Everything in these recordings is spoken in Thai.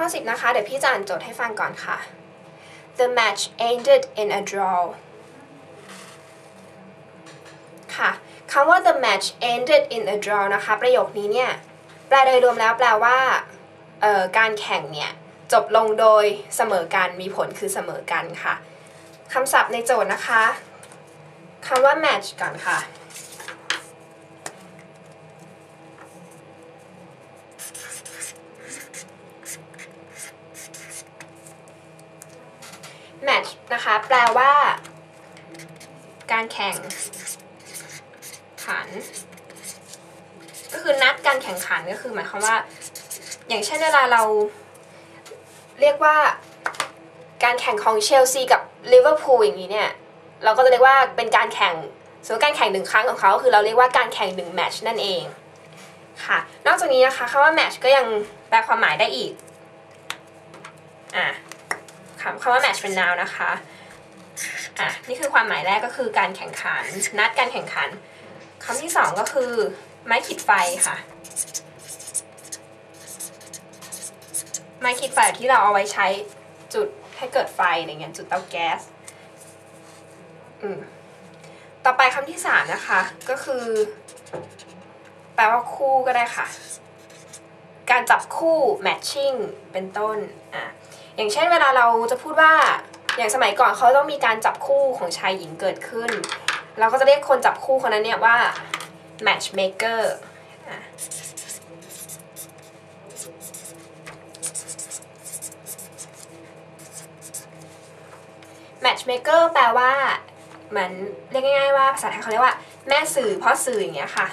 ข้อ10นะคะเดี๋ยวพี่จะอ่านโจทย์ให้ฟังก่อนค่ะ The match ended in a draw ค่ะคำว่า the match ended in a draw นะคะประโยคนี้เนี่ยแปลโดยรวมแล้วแปลว่าการแข่งเนี่ยจบลงโดยเสมอกันมีผลคือเสมอกันค่ะคำศัพท์ในโจทย์นะคะคำว่า match ก่อนค่ะmatch นะคะแปลว่าการแข่งขันก็คือนัดการแข่งขันก็คือหมายความว่าอย่างเช่นเวลาเราเรียกว่าการแข่งของเชลซีกับลิเวอร์พูลอย่างนี้เนี่ยเราก็จะเรียกว่าเป็นการแข่งส่วนการแข่งหนึ่งครั้งของเขาคือเราเรียกว่าการแข่งหนึ่งแมตช์นั่นเองค่ะนอกจากนี้นะคะคำว่าแมตช์ก็ยังแปลความหมายได้อีกคำว่าแมตช์เป็น noun นะคะนี่คือความหมายแรกก็คือการแข่งขันนัดการแข่งขันคำที่2ก็คือไม้ขีดไฟค่ะไม้ขีดไฟที่เราเอาไว้ใช้จุดให้เกิดไฟอะไรเงี้ยจุดเตาแก๊สต่อไปคำที่3นะคะก็คือแปลว่าคู่ก็ได้ค่ะการจับคู่ matching เป็นต้นอย่างเช่นเวลาเราจะพูดว่าอย่างสมัยก่อนเขาต้องมีการจับคู่ของชายหญิงเกิดขึ้นเราก็จะเรียกคนจับคู่คนนั้นเนี่ยว่า matchmaker matchmaker แปลว่าเหมือนเรียกง่ายๆว่าภาษาไทยเขาเรียกว่าแม่สื่อพ่อสื่ออย่างเงี้ยค่ะ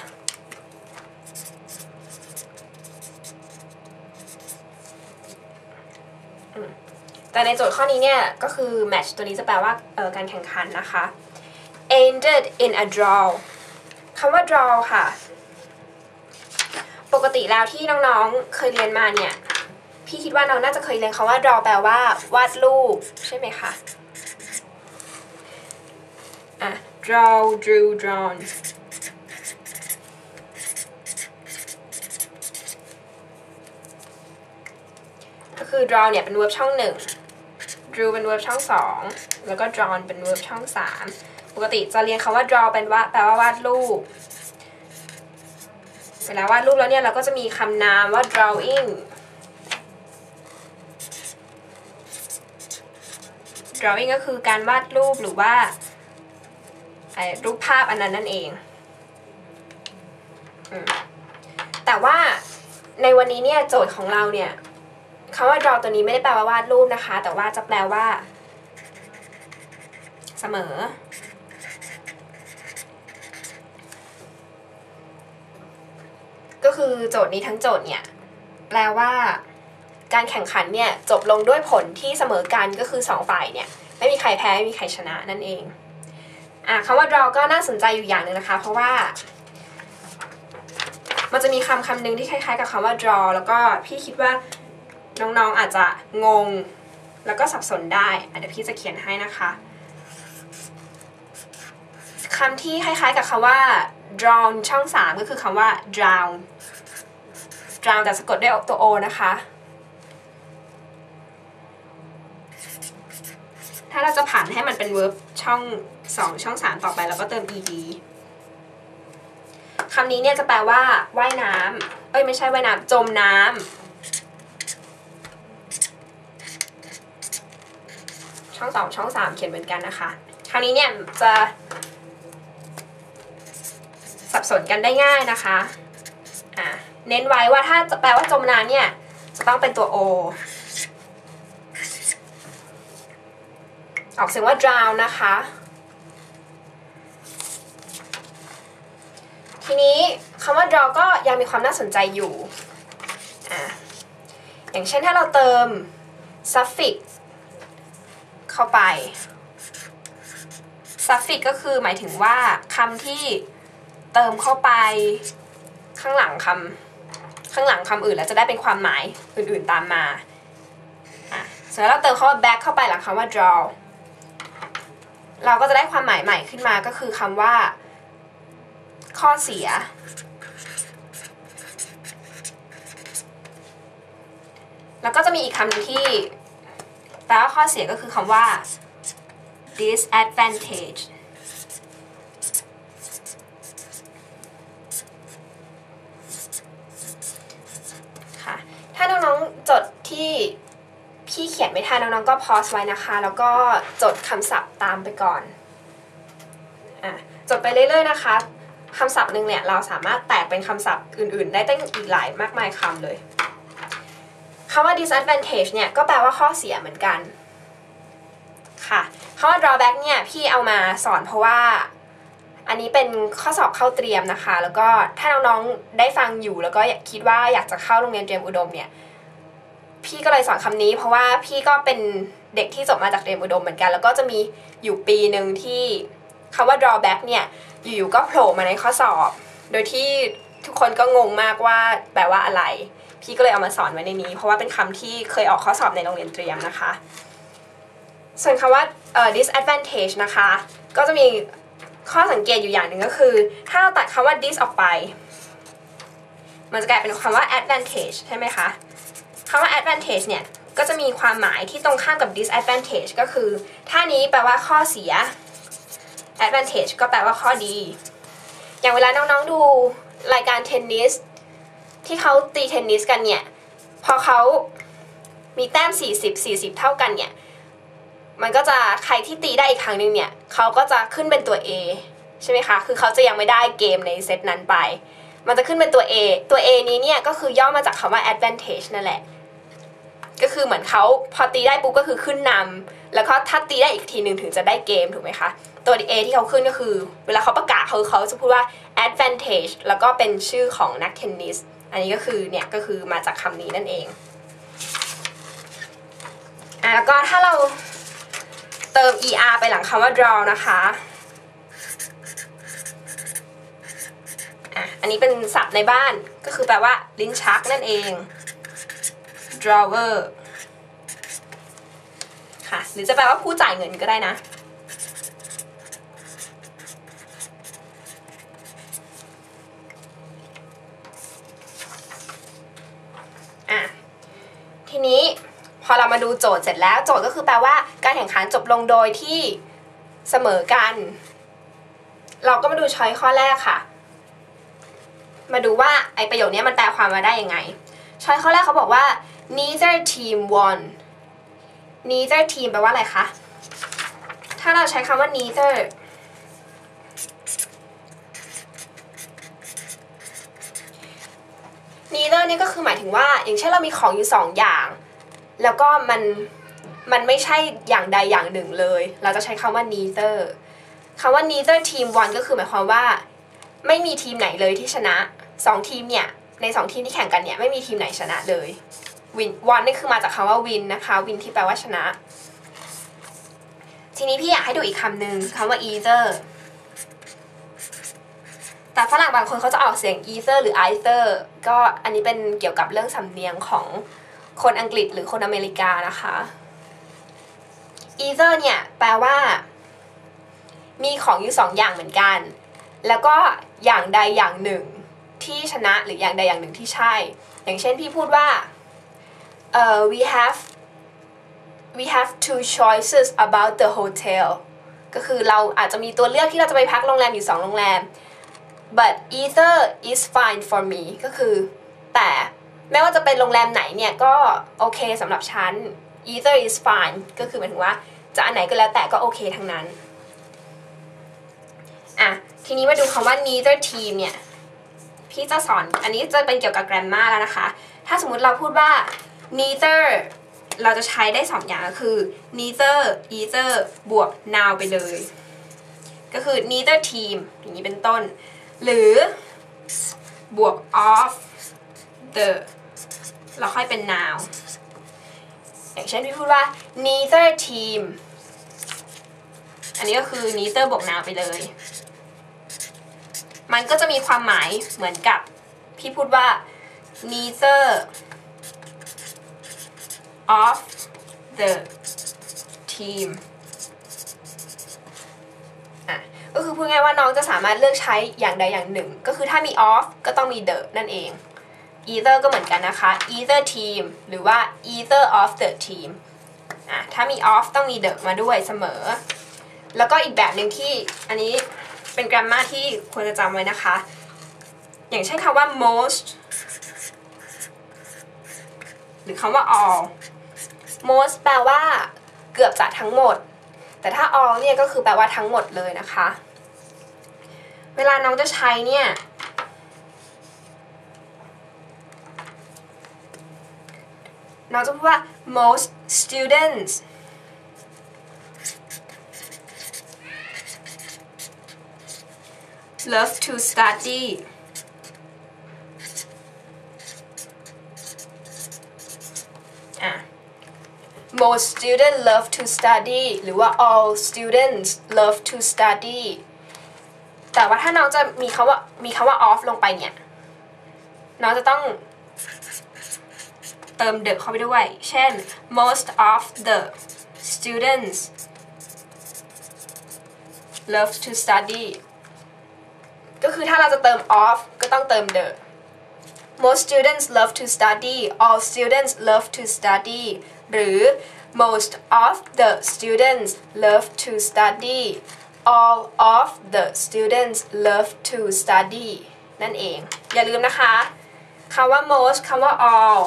แต่ในโจทย์ข้อนี้เนี่ยก็คือ match ตัวนี้จะแปลว่าการแข่งขันนะคะ ended in a draw คำว่า draw ค่ะปกติแล้วที่น้องๆเคยเรียนมาเนี่ยพี่คิดว่าน้องน่าจะเคยเรียนคำว่า draw แปลว่าวาดรูปใช่ไหมคะdraw drew drawn ก็คือ draw เนี่ยเป็นเวิร์บช่อง1drew เป็นเวิร์บช่อง2แล้วก็ drawn เป็นเวิร์บช่อง3ปกติจะเรียนคำว่า draw เป็นว่าแปลว่าวาดรูปเวลาวาดรูปแล้วเนี่ยเราก็จะมีคำนามว่า drawing drawing ก็คือการวาดรูปหรือว่ารูปภาพอันนั้นนั่นเองแต่ว่าในวันนี้เนี่ยโจทย์ของเราเนี่ยคำว่า draw ตัวนี้ไม่ได้แปลว่าวาดรูปนะคะแต่ว่าจะแปลว่าเสมอก็คือโจทย์นี้ทั้งโจทย์เนี่ยแปลว่าการแข่งขันเนี่ยจบลงด้วยผลที่เสมอกันก็คือ2ฝ่ายเนี่ยไม่มีใครแพ้ไม่มีใครชนะนั่นเองคำว่า draw ก็น่าสนใจอยู่อย่างหนึ่งนะคะเพราะว่ามันจะมีคำนึงที่คล้ายๆกับคำว่า draw แล้วก็พี่คิดว่าน้องๆ อาจจะงงแล้วก็สับสนได้เดี๋ยวพี่จะเขียนให้นะคะคำที่คล้ายๆกับคำว่า drawn ช่อง3ก็คือคำว่า drown drown แต่สะกดด้วยตัว o นะคะถ้าเราจะผันให้มันเป็น verb ช่อง2ช่อง3ต่อไปแล้วก็เติม ed คำนี้เนี่ยจะแปลว่าว่ายน้ำไม่ใช่ว่ายน้ำจมน้ำช่อง2ช่อง3เขียนเหมือนกันนะคะคำนี้เนี่ยจะสับสนกันได้ง่ายนะคะเน้นไว้ว่าถ้าแปลว่าจมน้ำเนี่ยจะต้องเป็นตัว o ออกเสียงว่า drown นะคะทีนี้คำว่า draw ก็ยังมีความน่าสนใจอยู่อย่างเช่นถ้าเราเติม suffix เข้าไป suffix ก็คือหมายถึงว่าคำที่เติมเข้าไปข้างหลังคำอื่นแล้วจะได้เป็นความหมายอื่นๆตามมาส่วนถ้าเราเติมคำว่า back เข้าไปหลังคำว่า draw เราก็จะได้ความหมายใหม่ขึ้นมาก็คือคำว่าข้อเสีย แล้วก็จะมีอีกคำหนึ่งที่แปลว่าข้อเสียก็คือคำว่า disadvantage ค่ะถ้าน้องๆจดที่พี่เขียนไม่ทันน้องๆก็พอสไว้นะคะแล้วก็จดคำศัพท์ตามไปก่อนจดไปเรื่อยๆนะคะคำศัพท์หนึ่งเนี่ยเราสามารถแตกเป็นคำศัพท์อื่นๆได้ตั้งอีกหลายมากมายคำเลยคำว่า disadvantage เนี่ยก็แปลว่าข้อเสียเหมือนกันค่ะคำว่า drawback เนี่ยพี่เอามาสอนเพราะว่าอันนี้เป็นข้อสอบเข้าเตรียมนะคะแล้วก็ถ้าน้องๆได้ฟังอยู่แล้วก็คิดว่าอยากจะเข้าโรงเรียนเตรียมอุดมเนี่ยพี่ก็เลยสอนคำนี้เพราะว่าพี่ก็เป็นเด็กที่จบมาจากเตรียมอุดมเหมือนกันแล้วก็จะมีอยู่ปีหนึ่งที่คำว่า drawback เนี่ยอยู่ๆก็โผล่มาในข้อสอบโดยที่ทุกคนก็งงมากว่าแปลว่าอะไรพี่ก็เลยเอามาสอนไว้ในนี้เพราะว่าเป็นคำที่เคยออกข้อสอบในโรงเรียนเตรียมนะคะส่วนคำว่าdisadvantage นะคะก็จะมีข้อสังเกตอยู่อย่างหนึ่งก็คือถ้าเราตัดคำว่า dis ออกไปมันจะกลายเป็นคำว่า advantage ใช่ไหมคะคำว่า advantage เนี่ยก็จะมีความหมายที่ตรงข้ามกับ disadvantage ก็คือถ้านี้แปลว่าข้อเสียadvantage ก็แปลว่าข้อดีอย่างเวลาน้องๆดูรายการเทนนิสที่เขาตีเทนนิสกันเนี่ยพอเขามีแต้ม40เท่ากันเนี่ยมันก็จะใครที่ตีได้อีกครั้งนึงเนี่ยเขาก็จะขึ้นเป็นตัว A ใช่ไหมคะคือเขาจะยังไม่ได้เกมในเซตนั้นไปมันจะขึ้นเป็นตัว A ตัว A นี้เนี่ยก็คือย่อมาจากคำว่า advantage นั่นแหละก็คือเหมือนเขาพอตีได้ปุ๊บก็คือขึ้นนำแล้วเขาถ้าตีได้อีกทีหนึ่งถึงจะได้เกมถูกไหมคะตัว A ที่เขาขึ้นก็คือเวลาเขาประกาศเขาจะพูดว่า advantage แล้วก็เป็นชื่อของนักเทนนิสอันนี้ก็คือเนี่ยก็คือมาจากคำนี้นั่นเองแล้วก็ถ้าเราเติม er ไปหลังคำว่า draw นะคะอันนี้เป็นศัพท์ในบ้านก็คือแปลว่าลิ้นชักนั่นเอง drawer ค่ะหรือจะแปลว่าผู้จ่ายเงินก็ได้นะทีนี้พอเรามาดูโจทย์เสร็จแล้วโจทย์ก็คือแปลว่าการแข่งขันจบลงโดยที่เสมอกันเราก็มาดูช้อยข้อแรกค่ะมาดูว่าไอประโยคนี้มันแปลความมาได้ยังไงช้อยข้อแรกเขาบอกว่า neither team won neither team แปลว่าอะไรคะถ้าเราใช้คำว่า neither นี่ก็คือหมายถึงว่าอย่างเช่นเรามีของอยู่2อย่างแล้วก็มันไม่ใช่อย่างใดอย่างหนึ่งเลยเราจะใช้คำว่า neither คำว่า neither team won ก็คือหมายความว่าไม่มีทีมไหนเลยที่ชนะ2ทีมเนี่ยใน2ทีมที่แข่งกันเนี่ยไม่มีทีมไหนชนะเลย win won นี่คือมาจากคำว่า win นะคะ win ที่แปลว่าชนะทีนี้พี่อยากให้ดูอีกคำหนึ่งคำว่า either แต่ฝรั่งบางคนเขาจะออกเสียง either หรือ either ก็อันนี้เป็นเกี่ยวกับเรื่องสำเนียงของคนอังกฤษหรือคนอเมริกานะคะ either เนี่ยแปลว่ามีของอยู่2อย่างเหมือนกันแล้วก็อย่างใดอย่างหนึ่งที่ชนะหรืออย่างใดอย่างหนึ่งที่ใช่อย่างเช่นพี่พูดว่า we have two choices about the hotel ก็คือเราอาจจะมีตัวเลือกที่เราจะไปพักโรงแรมอยู่2โรงแรมbut either is fine for me ก็คือแต่ไม่ว่าจะเป็นโรงแรมไหนเนี่ยก็โอเคสำหรับฉัน either is fine ก็คือหมายถึงว่าจะอันไหนก็แล้วแต่ก็โอเคทั้งนั้นทีนี้มาดูคำว่า neither team เนี่ยพี่จะสอนอันนี้จะเป็นเกี่ยวกับ grammar แล้วนะคะถ้าสมมุติเราพูดว่า neither เราจะใช้ได้2อย่างก็คือ neither either บวก now ไปเลยก็คือ neither team อย่างนี้เป็นต้นหรือบวก of the เราค่อยเป็น noun อย่างเช่นพี่พูดว่า neither team อันนี้ก็คือ neither บวก noun ไปเลยมันก็จะมีความหมายเหมือนกับพี่พูดว่า neither of the team ก็คือพูดง่ายว่าน้องจะสามารถเลือกใช้อย่างใดอย่างหนึ่งก็คือถ้ามี off ก็ต้องมี the นั่นเอง either ก็เหมือนกันนะคะ either team หรือว่า either of the team ถ้ามี of ต้องมี the มาด้วยเสมอแล้วก็อีกแบบหนึ่งที่อันนี้เป็นแกรมมาที่ควรจะจำไว้นะคะอย่างเช่นคำว่า most หรือคำว่า all most แปลว่าเกือบจะทั้งหมดแต่ถ้า all เนี่ยก็คือแปลว่าทั้งหมดเลยนะคะเวลาน้องจะใช้เนี่ยน้องจะพูดว่า most students love to study most students love to study หรือว่า all students love to study แต่ว่าถ้าน้องจะมีคำว่า off ลงไปเนี่ยน้องจะต้องเติม the เข้าไปด้วยเช่น most of the students love to study ก็คือถ้าเราจะเติม off ก็ต้องเติม the most students love to study all students love to study หรือ most of the students love to study all of the students love to study นั่นเองอย่าลืมนะคะคำว่า most คำว่า all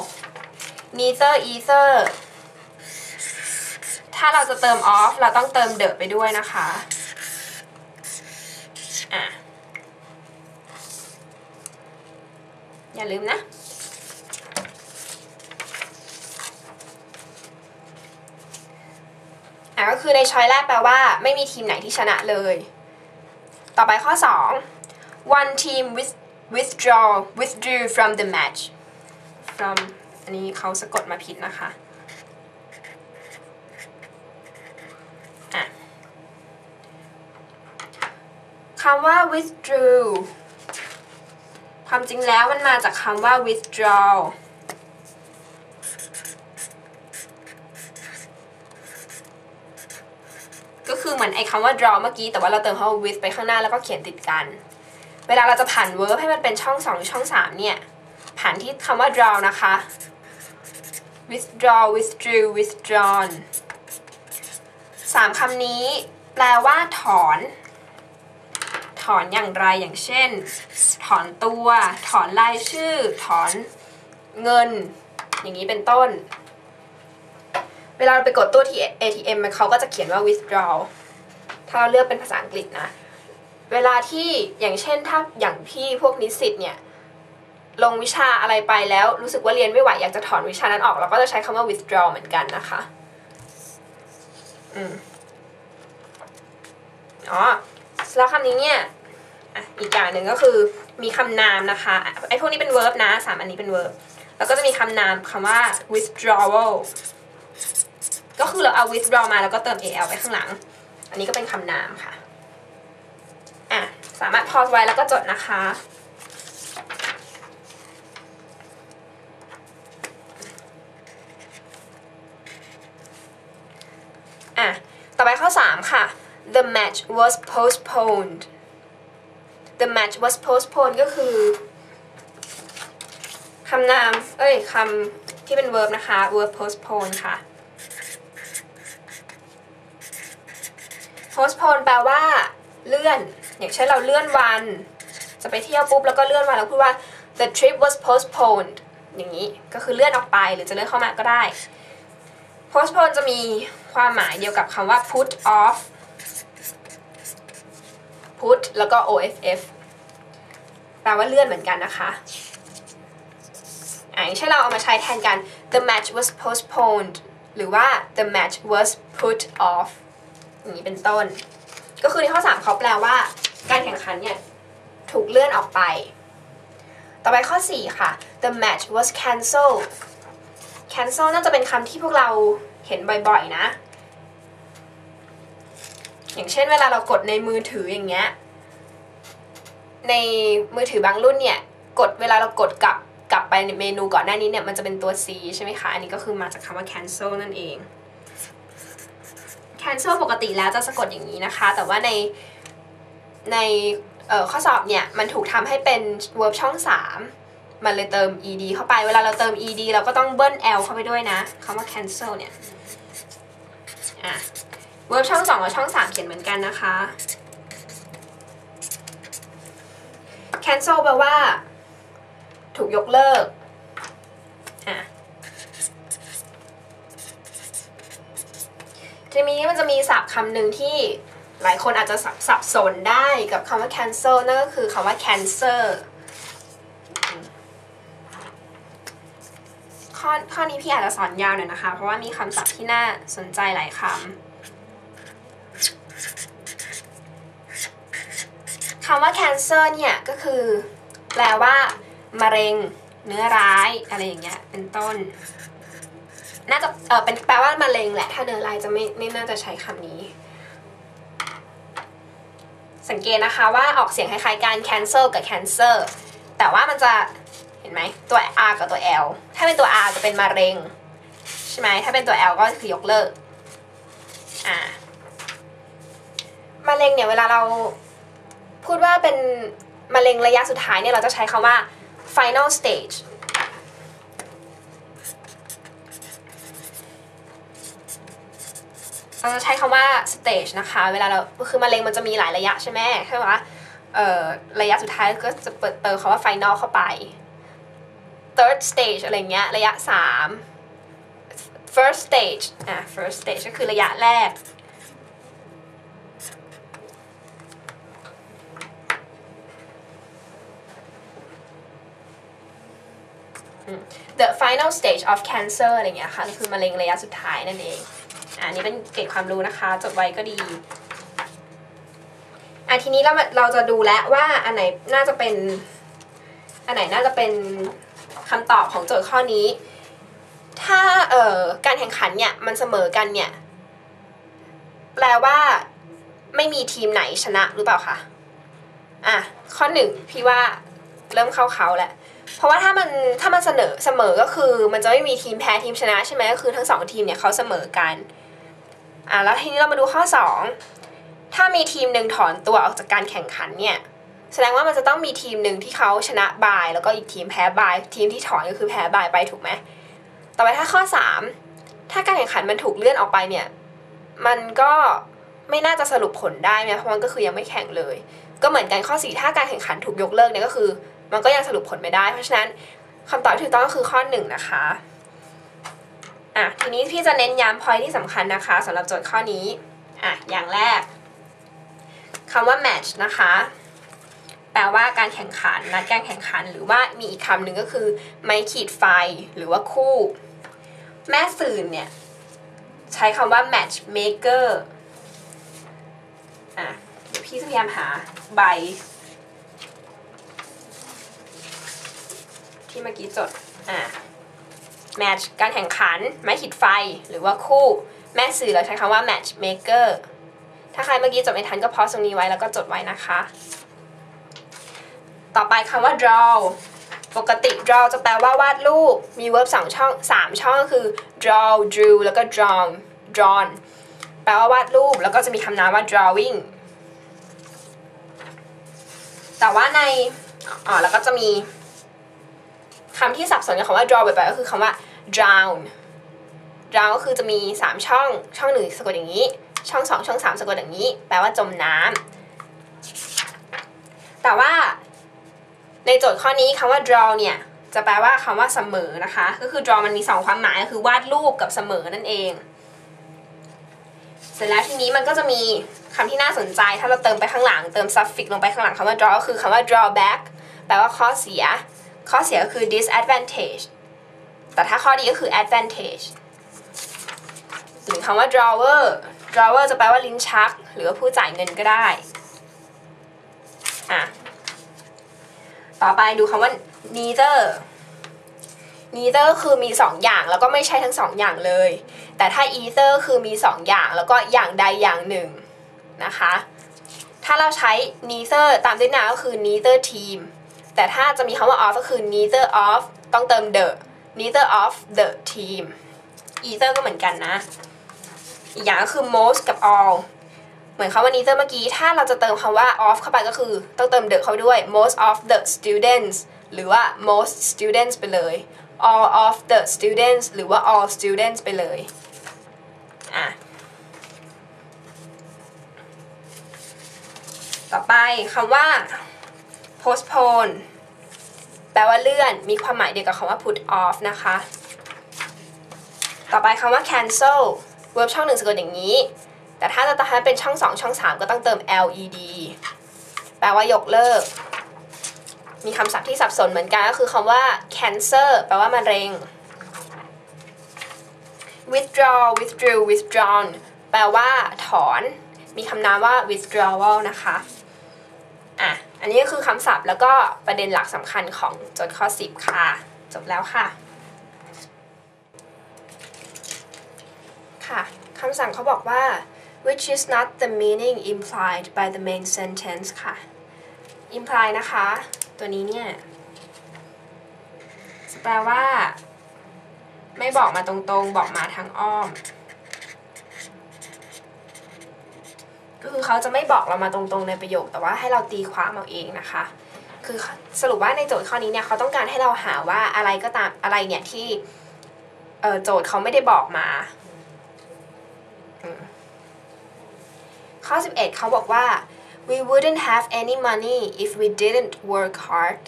neither either ถ้าเราจะเติม off เราต้องเติม the ไปด้วยนะคะอย่าลืมนะก็คือในช้อยแรกแปลว่าไม่มีทีมไหนที่ชนะเลยต่อไปข้อ 2 one team withdrew from the match fromอันนี้เขาสะกดมาผิดนะคะคำว่า withdrew ความจริงแล้วมันมาจากคำว่า withdraw ก็คือเหมือนไอ้คำว่า draw เมื่อกี้แต่ว่าเราเติมคำว่า with ไปข้างหน้าแล้วก็เขียนติดกันเวลาเราจะผ่าน verb ให้มันเป็นช่อง2หรือช่อง3เนี่ยผ่านที่คำว่า draw นะคะ withdraw withdrew withdrawn 3 คำนี้แปลว่าถอนอย่างไรอย่างเช่นถอนตัวถอนรายชื่อถอนเงินอย่างนี้เป็นต้นเวลาเราไปกดตู้ที่ ATM มันเขาก็จะเขียนว่า withdraw ถ้าเราเลือกเป็นภาษาอังกฤษนะเวลาที่อย่างเช่นถ้าอย่างพี่พวกนิสิตเนี่ยลงวิชาอะไรไปแล้วรู้สึกว่าเรียนไม่ไหวอยากจะถอนวิชานั้นออกเราก็จะใช้คำว่า withdraw เหมือนกันนะคะแล้วคำนี้เนี่ยอีกอย่างหนึ่งก็คือมีคำนามนะคะไอ้พวกนี้เป็น verb นะ3อันนี้เป็น verb แล้วก็จะมีคำนามคำว่า withdrawal ก็คือเราเอา withdraw มาแล้วก็เติม al ไปข้างหลังอันนี้ก็เป็นคำนามค่ะสามารถพอสไว้แล้วก็จดนะคะต่อไปข้อ 3 ค่ะ the match was postponed the match was postponed ก็คือคำนามคำที่เป็น verb นะคะ verb postpone ค่ะ postpone แปลว่าเลื่อนอย่างเช่นเราเลื่อนวันจะไปเที่ยวปุ๊บแล้วก็เลื่อนวันเราพูดว่า the trip was postponed อย่างนี้ก็คือเลื่อนออกไปหรือจะเลื่อนเข้ามาก็ได้ postpone จะมีความหมายเดียวกับคำว่า put off put แล้วก็ off แปลว่าเลื่อนเหมือนกันนะคะอย่างเช่นเราเอามาใช้แทนกัน the match was postponed หรือว่า the match was put off อย่างนี้เป็นต้นก็คือในข้อ 3 เขาแปลว่าการแข่งขันเนี่ยถูกเลื่อนออกไปต่อไปข้อ 4 ค่ะ the match was cancelled cancel น่าจะเป็นคำที่พวกเราเห็นบ่อยๆนะอย่างเช่นเวลาเรากดในมือถืออย่างเงี้ยในมือถือบางรุ่นเนี่ยกดเวลาเรากดกลับไปในเมนูก่อนหน้านี้เนี่ยมันจะเป็นตัว C ใช่ไหมคะอันนี้ก็คือมาจากคำว่า cancel นั่นเอง cancel ปกติแล้วจะสะกดอย่างนี้นะคะแต่ว่าในข้อสอบเนี่ยมันถูกทำให้เป็น verb ช่อง 3 มันเลยเติม ed เข้าไปเวลาเราเติม ed เราก็ต้องเบิ้ล l เข้าไปด้วยนะคำว่า cancel เนี่ยเวิร์บช่อง2กับช่อง3เขียนเหมือนกันนะคะ cancel แปลว่าถูกยกเลิกทีนี้มันจะมีศัพท์คำหนึ่งที่หลายคนอาจจะสับสนได้กับคำว่า cancel นั่นก็คือคำว่า cancer ข้อนี้พี่อาจจะสอนยาวหน่อยนะคะเพราะว่ามีคำศัพท์ที่น่าสนใจหลายคำคำว่า cancer เนี่ยก็คือแปลว่ามะเร็งเนื้อร้ายอะไรอย่างเงี้ยเป็นต้นน่าจะเป็นแปลว่ามะเร็งแหละถ้าเนื้อร้ายจะไม่น่าจะใช้คำนี้สังเกตนะคะว่าออกเสียงคล้ายๆกัน cancel กับ cancer แต่ว่ามันจะเห็นไหมตัว r กับตัว l ถ้าเป็นตัว r จะเป็นมะเร็งใช่ไหมถ้าเป็นตัว l ก็คือยกเลิกมะเร็งเนี่ยเวลาเราพูดว่าเป็นมะเร็งระยะสุดท้ายเนี่ยเราจะใช้คำว่า final stageเราจะใช้คำว่า stage นะคะเวลาเราคือมะเร็งมันจะมีหลายระยะใช่ไหมใช่ไหมระยะสุดท้ายก็จะเปิดเติมคำว่า final เข้าไป third stage อะไรเงี้ยระยะ3 first stage first stage ก็คือระยะแรกthe final stage of cancer อะไรเงี้ยค่ะคือมะเร็งระยะสุดท้ายนั่นเองอันนี้เป็นเกร็ดความรู้นะคะจดไว้ก็ดีทีนี้เราจะดูแล้วว่าอันไหนน่าจะเป็นคำตอบของโจทย์ข้อนี้ถ้าการแข่งขันเนี่ยมันเสมอกันเนี่ยแปลว่าไม่มีทีมไหนชนะหรือเปล่าคะข้อหนึ่งพี่ว่าเริ่มเข้าเขาแล้วเพราะว่าถ้ามันเสมอก็คือมันจะไม่มีทีมแพ้ทีมชนะใช่ไหมก็คือทั้งสองทีมเนี่ยเขาเสมอกันแล้วทีนี้เรามาดูข้อ2ถ้ามีทีมหนึ่งถอนตัวออกจากการแข่งขันเนี่ยแสดงว่ามันจะต้องมีทีมหนึ่งที่เขาชนะบายแล้วก็อีกทีมแพ้บายทีมที่ถอนก็คือแพ้บายไปถูกไหมต่อไปถ้าข้อ3ถ้าการแข่งขันมันถูกเลื่อนออกไปเนี่ยมันก็ไม่น่าจะสรุปผลได้นะเพราะมันก็คือยังไม่แข่งเลยก็เหมือนกันข้อ4ถ้าการแข่งขันถูกยกเลิกเนี่ยก็คือมันก็ยังสรุปผลไม่ได้เพราะฉะนั้นคำตอบที่ถูกต้องก็คือข้อ1นะคะทีนี้พี่จะเน้นย้ำ point ที่สำคัญนะคะสำหรับโจทย์ข้อนี้อย่างแรกคำว่า match นะคะแปลว่าการแข่งขันนัดการแข่งขันหรือว่ามีอีกคำหนึ่งก็คือไม้ขีดไฟหรือว่าคู่แม่สื่อเนี่ยใช้คำว่า match maker พี่จะพยายามหาใบที่เมื่อกี้จดmatch การแข่งขันไม้ขีดไฟหรือว่าคู่แม่สื่อเราใช้คำว่า match maker ถ้าใครเมื่อกี้จดไม่ทันก็พอตรงนี้ไว้แล้วก็จดไว้นะคะต่อไปคำว่า draw ปกติ draw จะแปลว่าวาดรูปมี verb 3 ช่องก็คือ draw drew แล้วก็ drawn แปลว่าวาดรูปแล้วก็จะมีคำนามว่า drawing แต่ว่าในแล้วก็จะมีคำที่สับสนกับคำว่า draw บ่อยๆก็คือคำว่า drown drown ก็คือจะมี3ช่อง1สะกดอย่างนี้ช่อง2ช่อง3สะกดอย่างนี้แปลว่าจมน้ำแต่ว่าในโจทย์ข้อนี้คำว่า draw เนี่ยจะแปลว่าคำว่าเสมอนะคะก็คือ draw มันมี2ความหมายคือวาดรูปกับเสมอนั่นเองเสร็จแล้วทีนี้มันก็จะมีคำที่น่าสนใจถ้าเราเติมไปข้างหลังเติม suffix ลงไปข้างหลังคำว่า draw ก็คือคำว่า drawback แปลว่าข้อเสียก็คือ disadvantage แต่ถ้าข้อดีก็คือ advantage หรือคำว่า drawer จะแปลว่าลิ้นชักหรือว่าผู้จ่ายเงินก็ได้ต่อไปดูคำว่า neither คือมี2อย่างแล้วก็ไม่ใช่ทั้ง2อย่างเลยแต่ถ้า either คือมี2อย่างแล้วก็อย่างใดอย่างหนึ่งนะคะถ้าเราใช้ neither ตามด้วยนามก็คือ neither teamแต่ถ้าจะมีคำว่า off ก็คือ neither of ต้องเติม the neither of the team either ก็เหมือนกันนะอีกอย่างก็คือ most กับ all เหมือนคำว่า neither เมื่อกี้ถ้าเราจะเติมคำว่า of เข้าไปก็คือต้องเติม the เข้าด้วย most of the students หรือว่า most students ไปเลย all of the students หรือว่า all students ไปเลยต่อไปคำว่า postpone แปลว่าเลื่อนมีความหมายเดียวกับคำว่า put off นะคะต่อไปคำว่า cancel เวิร์บช่องหนึ่งสะกดอย่างนี้แต่ถ้าจะให้เป็นช่อง2ช่อง3ก็ต้องเติม led แปลว่ายกเลิกมีคำศัพท์ที่สับสนเหมือนกันก็คือคำว่า cancer แปลว่ามะเร็ง withdraw withdrew withdrawn แปลว่าถอนมีคำนามว่า withdrawal นะคะอันนี้ก็คือคำศัพท์แล้วก็ประเด็นหลักสำคัญของโจทย์ข้อ10ค่ะจบแล้วค่ะคำสั่งเขาบอกว่า which is not the meaning implied by the main sentence ค่ะ imply นะคะตัวนี้เนี่ยแปลว่าไม่บอกมาตรงๆบอกมาทางอ้อมก็คือเขาจะไม่บอกเรามาตรงๆในประโยคแต่ว่าให้เราตีความเอาเองนะคะคือสรุปว่าในโจทย์ข้อนี้เนี่ยเขาต้องการให้เราหาว่าอะไรก็ตามอะไรเนี่ยที่โจทย์เขาไม่ได้บอกมาข้อ11เขาบอกว่า we wouldn't have any money if we didn't work hard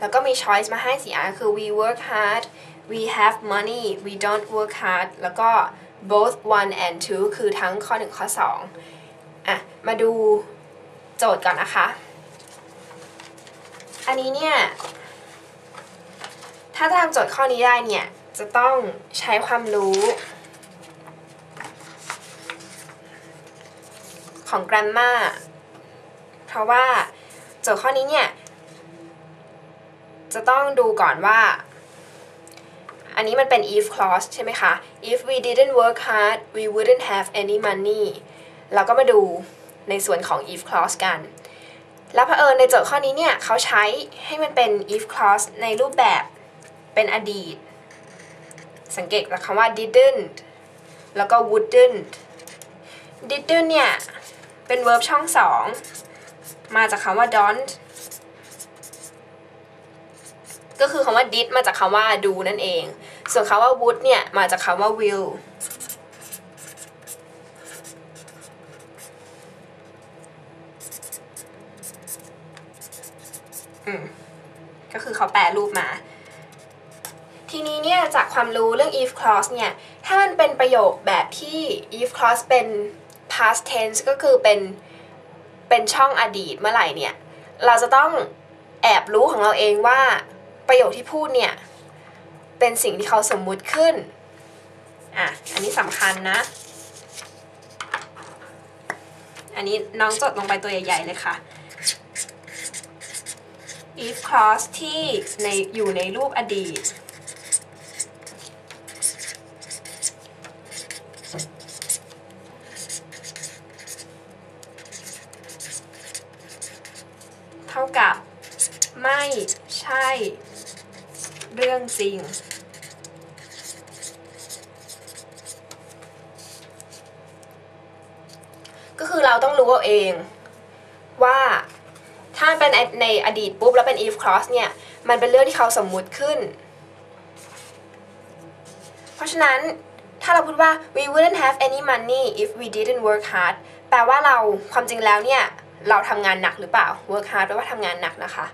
แล้วก็มี choice มาให้4 อันคือ we work hard we have money we don't work hard แล้วก็ both 1 and 2 คือทั้งข้อ1ข้อ2มาดูโจทย์ก่อนนะคะอันนี้เนี่ยถ้าทำโจทย์ข้อนี้ได้เนี่ยจะต้องใช้ความรู้ของ grammar เพราะว่าโจทย์ข้อนี้เนี่ยจะต้องดูก่อนว่าอันนี้มันเป็น if clause ใช่ไหมคะ if we didn't work hard we wouldn't have any money เราก็มาดูในส่วนของ if clause กันแล้วเผอิญในโจทย์ข้อนี้เนี่ยเขาใช้ให้มันเป็น if clause ในรูปแบบเป็นอดีตสังเกตจากคำว่า didn't แล้วก็ wouldn't didn't เนี่ยเป็น verb ช่อง2มาจากคำว่า don't ก็คือคำว่า did มาจากคำว่าดูนั่นเองส่วนคำว่า would เนี่ยมาจากคำว่า will ก็คือเขาแปลรูปมาทีนี้เนี่ยจากความรู้เรื่อง if clause เนี่ยถ้ามันเป็นประโยคแบบที่ if clause เป็น past tense ก็คือเป็นช่องอดีตเมื่อไหร่เนี่ยเราจะต้องแอบรู้ของเราเองว่าประโยคที่พูดเนี่ยเป็นสิ่งที่เขาสมมุติขึ้นอันนี้สำคัญนะอันนี้น้องจดลงไปตัวใหญ่ๆเลยค่ะ if clause ที่อยู่ในรูปอดีตเท่ากับไม่ใช่เรื่องจริงก็คือเราต้องรู้เอาเองว่าถ้าเป็นในอดีตปุ๊บแล้วเป็น if clause เนี่ยมันเป็นเรื่องที่เขาสมมุติขึ้นเพราะฉะนั้นถ้าเราพูดว่า we wouldn't have any money if we didn't work hard แปลว่าเราความจริงแล้วเนี่ยเราทำงานหนักหรือเปล่า work hard แปลว่าทำงานหนักนะคะ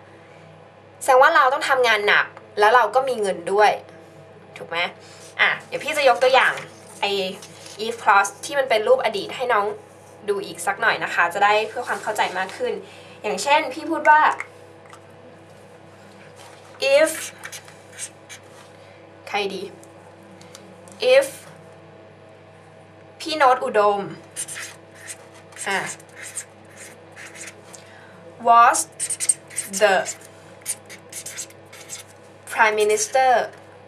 แสดงว่าเราต้องทำงานหนักแล้วเราก็มีเงินด้วยถูกไหมเดี๋ยวพี่จะยกตัวอย่างไอ้ if clause ที่มันเป็นรูปอดีตให้น้องดูอีกสักหน่อยนะคะจะได้เพื่อความเข้าใจมากขึ้นอย่างเช่นพี่พูดว่า if ใครดี if พี่โน้ตอุดมwas the prime minister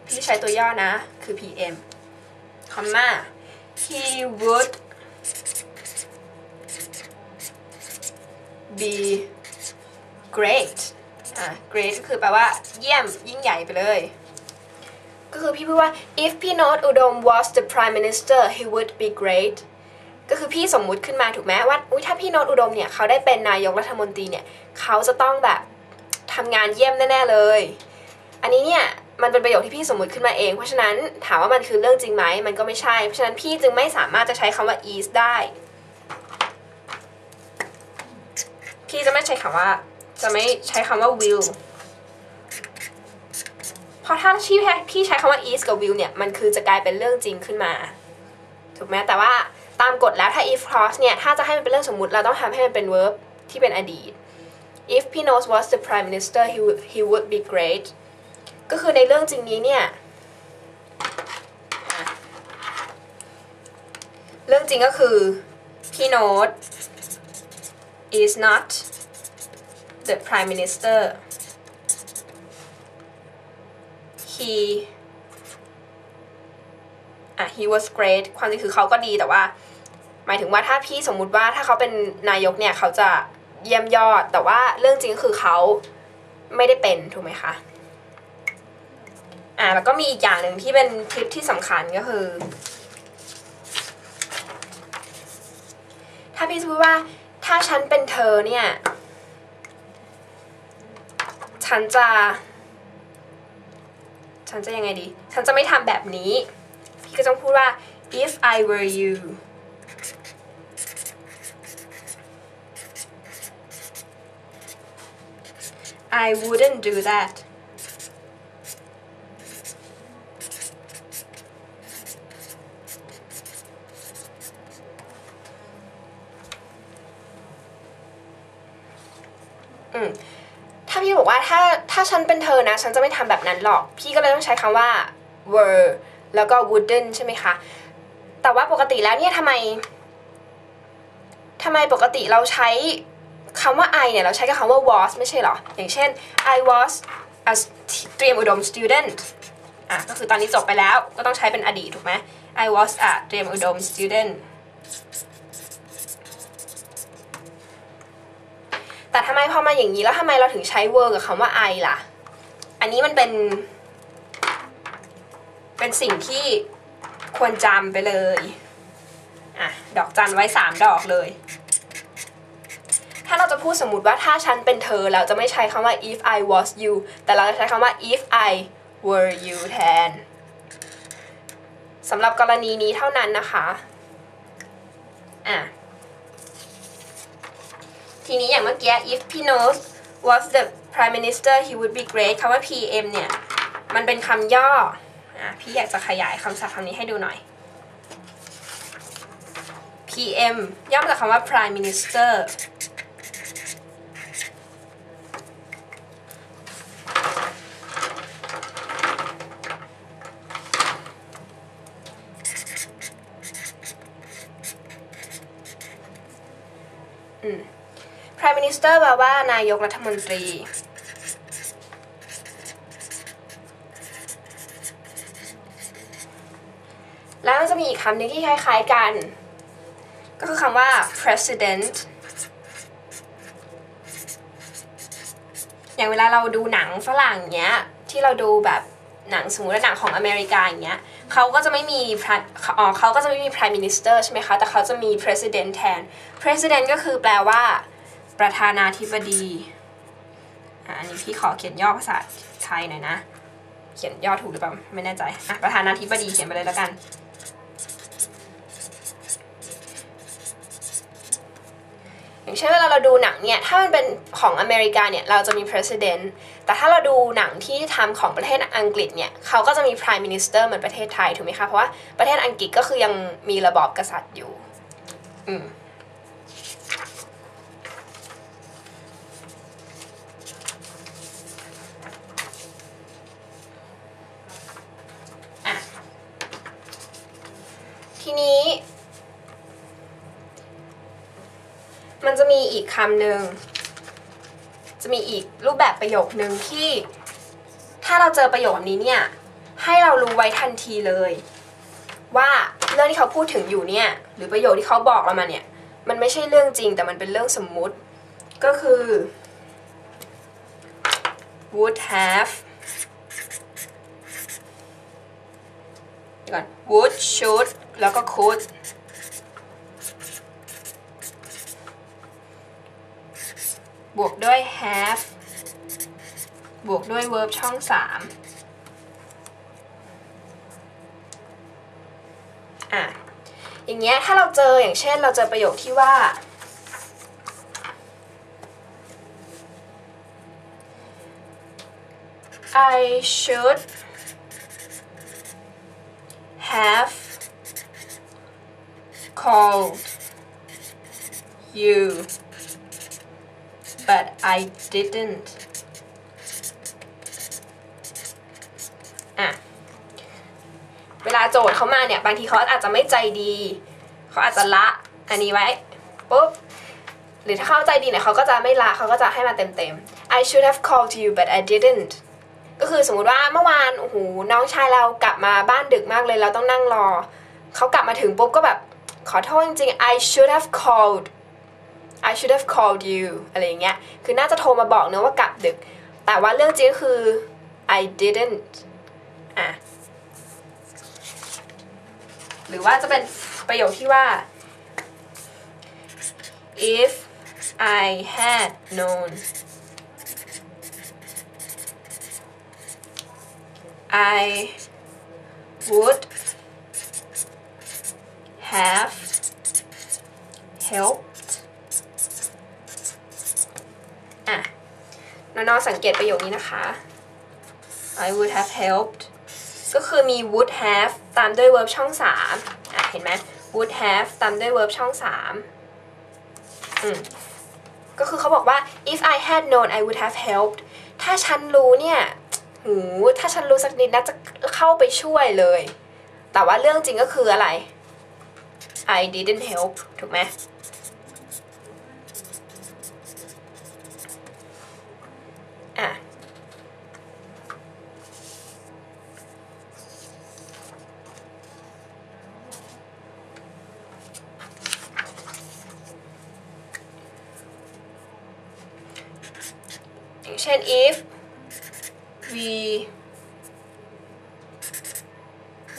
พี่ใช้ตัวย่อนะคือ PM คอมมา he would be great great ก็คือแปลว่าเยี่ยมยิ่งใหญ่ไปเลยก็คือพี่พูดว่า if พี่โน้ตอุดม was the prime minister he would be greatก็คือพี่สมมุติขึ้นมาถูกไหมว่าถ้าพี่โน้ตอุดมเนี่ยเขาได้เป็นนายกรัฐมนตรีเนี่ยเขาจะต้องแบบ ทำงานเยี่ยมแน่ๆเลยอันนี้เนี่ยมันเป็นประโยคที่พี่สมมุติขึ้นมาเองเพราะฉะนั้นถามว่ามันคือเรื่องจริงไหมมันก็ไม่ใช่เพราะฉะนั้นพี่จึงไม่สามารถจะใช้คำว่า is ได้พี่จะไม่ใช้คำว่าwill เพราะถ้าพี่ใช้คำว่า is กับ will เนี่ยมันคือจะกลายเป็นเรื่องจริงขึ้นมาถูกไหมแต่ว่าตามกฎแล้วถ้า if clause เนี่ยถ้าจะให้มันเป็นเรื่องสมมุติเราต้องทำให้มันเป็น verb ที่เป็นอดีต if Pinos was the prime minister he would be great ก็คือในเรื่องจริงนี้เนี่ยเรื่องจริงก็คือ Pinos is not the prime minister he was great ความจริงคือเขาก็ดีแต่ว่าหมายถึงว่าถ้าพี่สมมุติว่าถ้าเขาเป็นนายกเนี่ยเขาจะเยี่ยมยอดแต่ว่าเรื่องจริงคือเขาไม่ได้เป็นถูกไหมคะแล้วก็มีอีกอย่างหนึ่งที่เป็นคลิปที่สำคัญก็คือถ้าพี่พูดว่าถ้าฉันเป็นเธอเนี่ยฉันจะยังไงดีฉันจะไม่ทำแบบนี้พี่ก็ต้องพูดว่า if I were you I wouldn't do that ถ้าพี่บอกว่าถ้าฉันเป็นเธอนะฉันจะไม่ทำแบบนั้นหรอกพี่ก็เลยต้องใช้คำว่า were แล้วก็ wouldn't ใช่ไหมคะแต่ว่าปกติแล้วเนี่ยทำไมปกติเราใช้คำว่า I เนี่ยเราใช้กับคำว่า was ไม่ใช่หรออย่างเช่น I was a เตรียมอุดม student ก็คือตอนนี้จบไปแล้วก็ต้องใช้เป็นอดีตถูกไหม I was a เตรียมอุดม studentแต่ทำไมพอมาอย่างนี้แล้วทำไมเราถึงใช้ were กับคำว่า I ล่ะอันนี้มันเป็นสิ่งที่ควรจำไปเลยดอกจันไว้3ดอกเลยถ้าเราจะพูดสมมุติว่าถ้าฉันเป็นเธอเราจะไม่ใช้คำว่า if I was you แต่เราจะใช้คำว่า if I were you แทนสำหรับกรณีนี้เท่านั้นนะคะทีนี้อย่างเมื่อกี้ if Pinos was the prime minister he would be great คำว่า PM เนี่ยมันเป็นคำย่อพี่อยากจะขยายคำศัพท์คำนี้ให้ดูหน่อย PM ย่อมาจากคำว่า prime minister Prime Minister แปลว่านายกรัฐมนตรี แล้วจะมีอีกคำหนึ่งที่คล้ายๆกันก็คือคำว่า President อย่างเวลาเราดูหนังฝรั่งเนี้ยที่เราดูแบบหนังสมมุติหนังของอเมริกาอย่างเงี้ยเขาก็จะไม่มี Prime Minister ใช่ไหมคะแต่เขาจะมี President แทน President ก็คือแปลว่าประธานาธิบดีอันนี้พี่ขอเขียนย่อภาษาไทยหน่อยนะเขียนย่อถูกหรือเปล่าไม่แน่ใจประธานาธิบดีเขียนไปเลยแล้วกันอย่างเช่นเวลาเราดูหนังเนี่ยถ้ามันเป็นของอเมริกาเนี่ยเราจะมี president แต่ถ้าเราดูหนังที่ทำของประเทศอังกฤษเนี่ยเขาก็จะมี prime minister เหมือนประเทศไทยถูกไหมคะเพราะว่าประเทศอังกฤษก็คือยังมีระบอบกษัตริย์อยู่ทีนี้มันจะมีอีกคำหนึ่งจะมีอีกรูปแบบประโยคนึงที่ถ้าเราเจอประโยคนี้เนี่ยให้เรารู้ไว้ทันทีเลยว่าเรื่องที่เขาพูดถึงอยู่เนี่ยหรือประโยคที่เขาบอกเรามาเนี่ยมันไม่ใช่เรื่องจริงแต่มันเป็นเรื่องสมมุติก็คือ would have would should แล้วก็ couldบวกด้วย have บวกด้วย verb ช่อง3อย่างเงี้ยถ้าเราเจออย่างเช่นเราเจอประโยคที่ว่าI should have called you, but I didn't. เวลาโจทย์เขามาเนี่ยบางทีเขาอาจจะไม่ใจดีเขาอาจจะละอันนี้ไว้ปุ๊บหรือถ้าเข้าใจดีเนี่ยเขาก็จะไม่ละเขาก็จะให้มาเต็มๆ I should have called you, but I didn't.ก็คือสมมติว่าเมื่อวานโอ้โหน้องชายเรากลับมาบ้านดึกมากเลยเราต้องนั่งรอเขากลับมาถึงปุ๊บก็แบบขอโทษจริงๆ I should have called you อะไรอย่างเงี้ยคือน่าจะโทรมาบอกเนอะว่ากลับดึกแต่ว่าเรื่องจริงคือ I didn't หรือว่าจะเป็นประโยคที่ว่า if I had known I would have helped น้องๆสังเกตประโยคนี้นะคะ I would have helped ก็คือมี would have ตามด้วย verb ช่อง3เห็นไหม would have ตามด้วย verb ช่อง3ก็คือเขาบอกว่า if I had known I would have helped ถ้าฉันรู้เนี่ยถ้าฉันรู้สักนิดน่าจะเข้าไปช่วยเลยแต่ว่าเรื่องจริงก็คืออะไร I didn't help ถูกไหมอย่างเช่น if We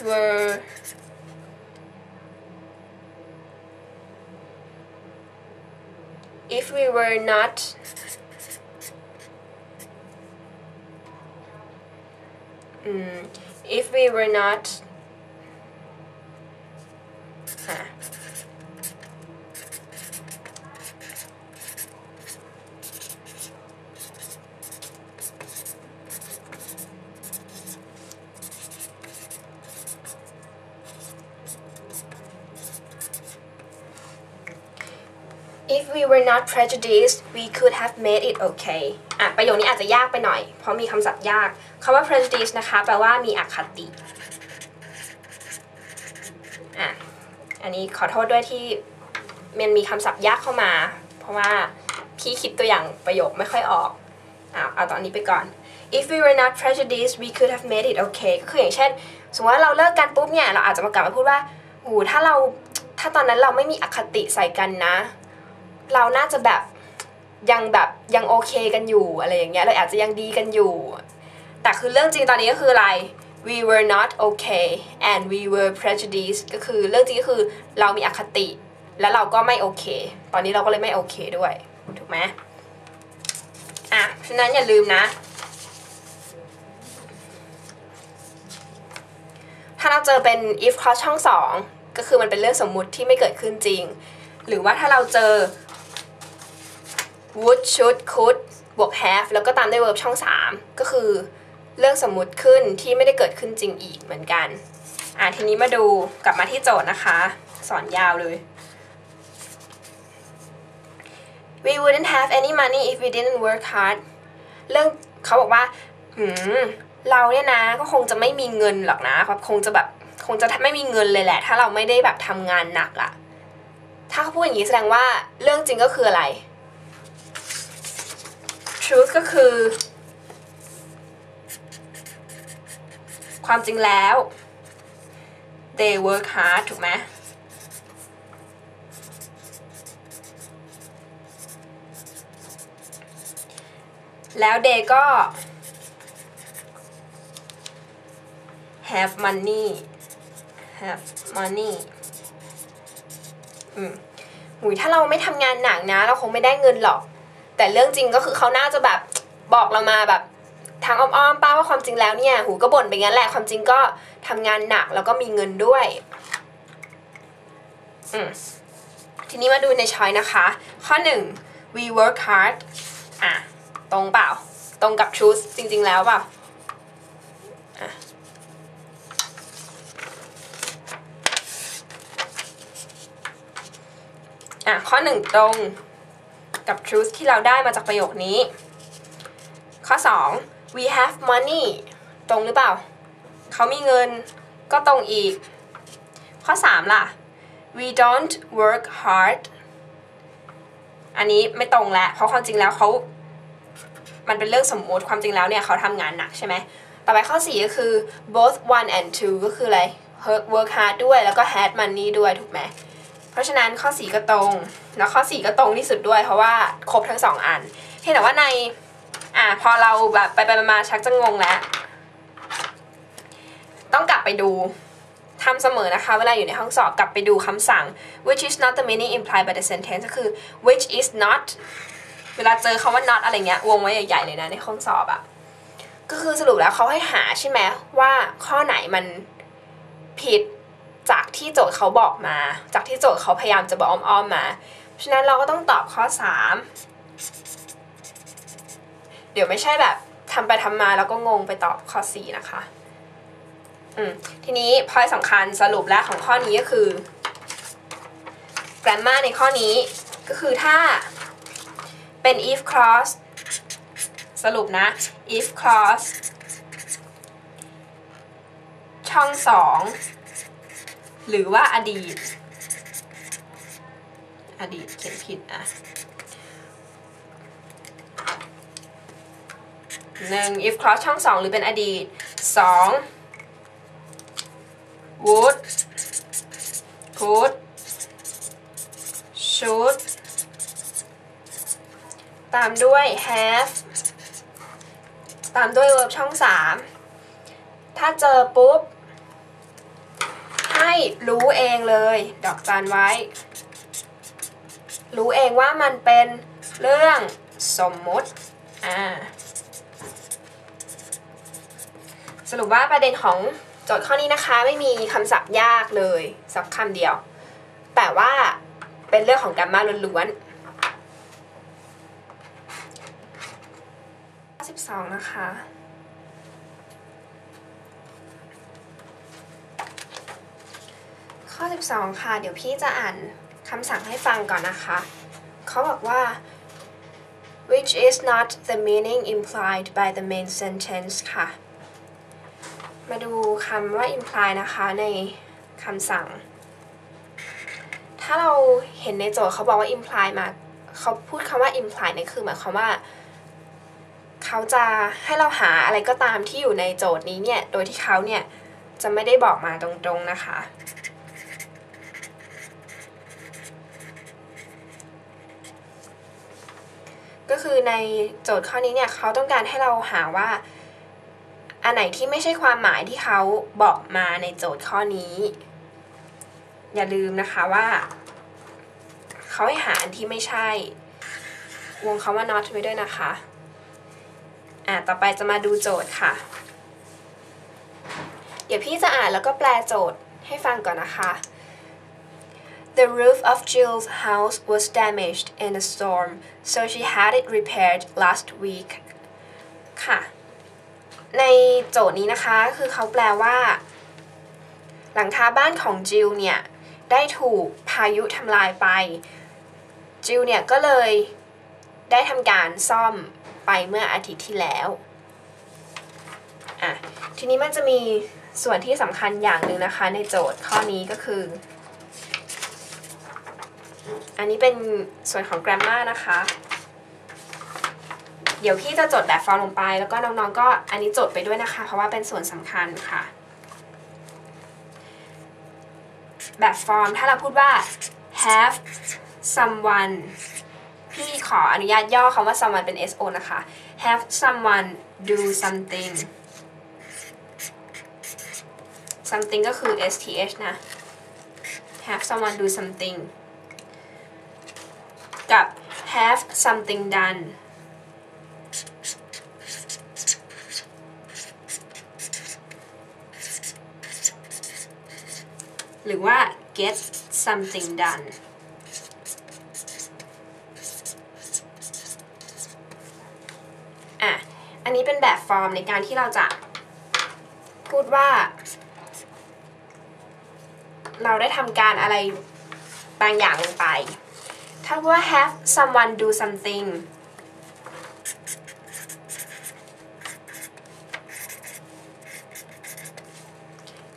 were if we were not prejudiced we could have made it okay ประโยคนี้อาจจะยากไปหน่อยเพราะมีคำศัพท์ยากคำว่า prejudice นะคะแปลว่ามีอคติอันนี้ขอโทษด้วยที่มันมีคำศัพท์ยากเข้ามาเพราะว่าพี่คิดตัวอย่างประโยคไม่ค่อยออกเอาตอนนี้ไปก่อน if we were not prejudiced we could have made it okay ก็คืออย่างเช่นสมมติว่าเราเลิกกันปุ๊บเนี่ยเราอาจจะมากลับมาพูดว่าโหถ้าตอนนั้นเราไม่มีอคติใส่กันนะเราน่าจะแบบยังโอเคกันอยู่อะไรอย่างเงี้ยเราอาจจะยังดีกันอยู่แต่คือเรื่องจริงตอนนี้ก็คืออะไร we were not okay and we were prejudiced ก็คือเรื่องจริงก็คือเรามีอคติและเราก็ไม่โอเคตอนนี้เราก็เลยไม่โอเคด้วยถูกไหมฉะนั้นอย่าลืมนะถ้าเราเจอเป็น if clause ช่อง2ก็คือมันเป็นเรื่องสมมุติที่ไม่เกิดขึ้นจริงหรือว่าถ้าเราเจอ would should could บวก have แล้วก็ตามด้วย verb ช่อง3ก็คือเรื่องสมมุติขึ้นที่ไม่ได้เกิดขึ้นจริงอีกเหมือนกันทีนี้มาดูกลับมาที่โจทย์นะคะสอนยาวเลย we wouldn't have any money if we didn't work hard เรื่องเขาบอกว่าเราเนี่ยนะก็คงจะไม่มีเงินหรอกนะคงจะไม่มีเงินเลยแหละถ้าเราไม่ได้แบบทำงานหนักอะถ้าเขาพูดอย่างนี้แสดงว่าเรื่องจริงก็คืออะไร Truth ก็คือความจริงแล้ว they work hard ถูกไหมแล้ว they ก็ have moneyถ้าเราไม่ทำงานหนักนะเราคงไม่ได้เงินหรอกแต่เรื่องจริงก็คือเขาน่าจะแบบบอกเรามาแบบ ทางอ้อมๆป้าว่าความจริงแล้วเนี่ยหูก็บ่นไปงั้นแหละความจริงก็ทำงานหนักแล้วก็มีเงินด้วยทีนี้มาดูในช้อยนะคะข้อ 1 we work hard ตรงเปล่าตรงกับ truth จริงๆแล้วเปล่าข้อ 1 ตรงกับ truth ที่เราได้มาจากประโยคนี้ข้อ 2 we have money ตรงหรือเปล่าเขามีเงินก็ตรงอีกข้อ 3 ล่ะ we don't work hard อันนี้ไม่ตรงแล้วเพราะความจริงแล้วเขามันเป็นเรื่องสมมติความจริงแล้วเนี่ยเขาทำงานหนักใช่ไหมต่อไปข้อ 4 ก็คือ both 1 and 2 ก็คืออะไร work hard ด้วยแล้วก็ had money ด้วยถูกไหมเพราะฉะนั้นข้อ 4 ก็ตรงแล้วข้อ 4 ก็ตรงที่สุดด้วยเพราะว่าครบทั้ง2อันเพียงแต่ว่าในพอเราแบบไปมาชักจะงงแล้วต้องกลับไปดูทำเสมอนะคะเวลาอยู่ในห้องสอบกลับไปดูคำสั่ง which is not the meaning implied by the sentence ก็คือ which is not เวลาเจอคำว่า not อะไรเงี้ยวงไว้ใหญ่ๆเลยนะในห้องสอบก็คือสรุปแล้วเขาให้หาใช่ไหมว่าข้อไหนมันผิดจากที่โจทย์เขาบอกมาจากที่โจทย์เขาพยายามจะบอกอ้อมๆมาเพราะฉะนั้นเราก็ต้องตอบข้อ 3เดี๋ยวไม่ใช่แบบทำไปทำมาแล้วก็งงไปตอบข้อ 4นะคะทีนี้พอยต์สำคัญสรุปแรกของข้อนี้ก็คือ grammar ในข้อนี้ก็คือถ้าเป็น if clause สรุปนะ if clause ช่อง 2หรือว่าอดีตเขียนผิด1 if clause ช่อง 2หรือเป็นอดีต 2 would could should ตามด้วย have ตามด้วย verb ช่อง 3ถ้าเจอปุ๊บให้รู้เองเลยดอกจันไว้รู้เองว่ามันเป็นเรื่องสมมุติสรุปว่าประเด็นของโจทย์ข้อนี้นะคะไม่มีคำศัพท์ยากเลยสักคำเดียวแต่ว่าเป็นเรื่องของกรรมะล้วนๆข้อ 12นะคะข้อ 12 ค่ะเดี๋ยวพี่จะอ่านคำสั่งให้ฟังก่อนนะคะเขาบอกว่า which is not the meaning implied by the main sentence ค่ะมาดูคำว่า imply นะคะในคำสั่งถ้าเราเห็นในโจทย์เขาบอกว่า imply มาเขาพูดคำว่า imply เนี่ยคือหมายความว่าเขาจะให้เราหาอะไรก็ตามที่อยู่ในโจทย์นี้เนี่ยโดยที่เขาเนี่ยจะไม่ได้บอกมาตรงๆนะคะก็คือในโจทย์ข้อนี้เนี่ยเขาต้องการให้เราหาว่าอันไหนที่ไม่ใช่ความหมายที่เขาบอกมาในโจทย์ข้อนี้อย่าลืมนะคะว่าเขาให้หาอันที่ไม่ใช่วงคำว่า not ไว้ด้วยนะคะต่อไปจะมาดูโจทย์ค่ะเดี๋ยวพี่จะอ่านแล้วก็แปลโจทย์ให้ฟังก่อนนะคะ The roof of Jill's house was damaged in a storm, so she had it repaired last week. ค่ะในโจทย์นี้นะคะคือเขาแปลว่าหลังคาบ้านของจิลเนี่ยได้ถูกพายุทำลายไปจิลเนี่ยก็เลยได้ทำการซ่อมไปเมื่ออาทิตย์ที่แล้วทีนี้มันจะมีส่วนที่สำคัญอย่างหนึ่งนะคะในโจทย์ข้อนี้ก็คืออันนี้เป็นส่วนของ grammar นะคะเดี๋ยวพี่จะจดแบบฟอร์มลงไปแล้วก็น้องๆก็อันนี้จดไปด้วยนะคะเพราะว่าเป็นส่วนสำคัญค่ะแบบฟอร์มถ้าเราพูดว่า have someone พี่ขออนุญาตย่อคำว่า someone เป็น so นะคะ have someone do something something ก็คือ sh นะ have someone do somethingกับ have something done หรือว่า get something done อันนี้เป็นแบบฟอร์มในการที่เราจะพูดว่าเราได้ทำการอะไรบางอย่างลงไปถ้าว่า have someone do something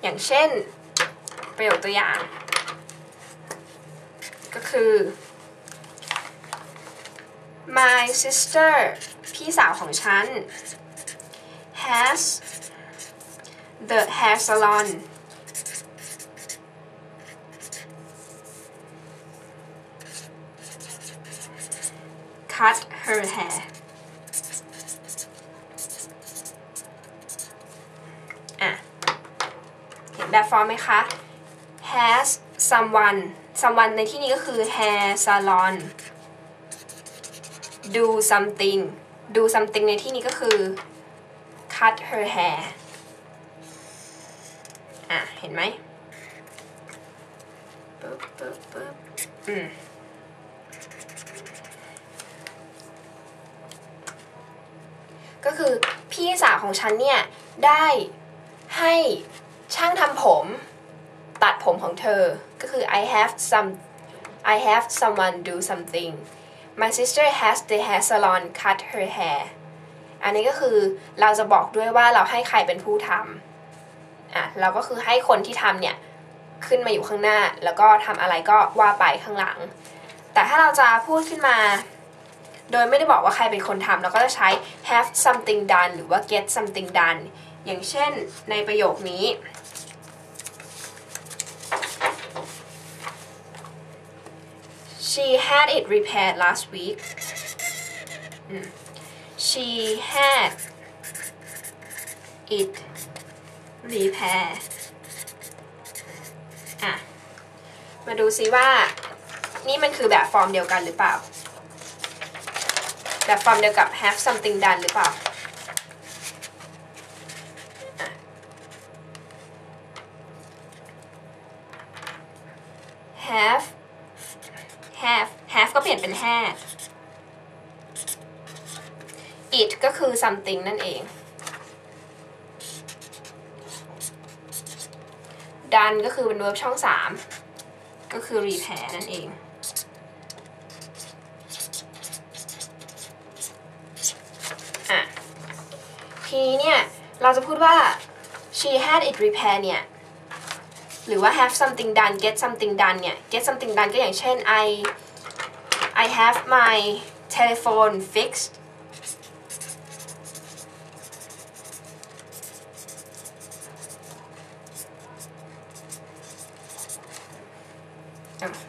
อย่างเช่นประโยคตัวอย่างก็คือ my sister พี่สาวของฉัน has the hair salon cut her hair เห็นแบบฟอร์มไหมคะ has someone ในที่นี้ก็คือ hair salon do something ในที่นี้ก็คือ cut her hair เห็นไหมก็คือพี่สาวของฉันเนี่ยได้ให้ช่างทำผมตัดผมของเธอก็คือ I have someone do something my sister has the hair salon cut her hair อันนี้ก็คือเราจะบอกด้วยว่าเราให้ใครเป็นผู้ทำเราก็คือให้คนที่ทำเนี่ยขึ้นมาอยู่ข้างหน้าแล้วก็ทำอะไรก็ว่าไปข้างหลังแต่ถ้าเราจะพูดขึ้นมาโดยไม่ได้บอกว่าใครเป็นคนทำเราก็จะใช้ have something done หรือว่า get something done อย่างเช่นในประโยคนี้ she had it repaired last week she had it repaired มาดูซิว่านี่มันคือแบบฟอร์มเดียวกันหรือเปล่าแบบฟอร์มเดียวกับ have something done หรือเปล่าhave ก็เปลี่ยนเป็น had it ก็คือ something นั่นเอง done ก็คือเป็น verb ช่อง 3 ก็คือ repair นั่นเองทีนี้เนี่ยเราจะพูดว่า she had it repaired เนี่ยหรือว่า have something done get something done เนี่ย get something done ก็อย่างเช่น I have my telephone fixed เ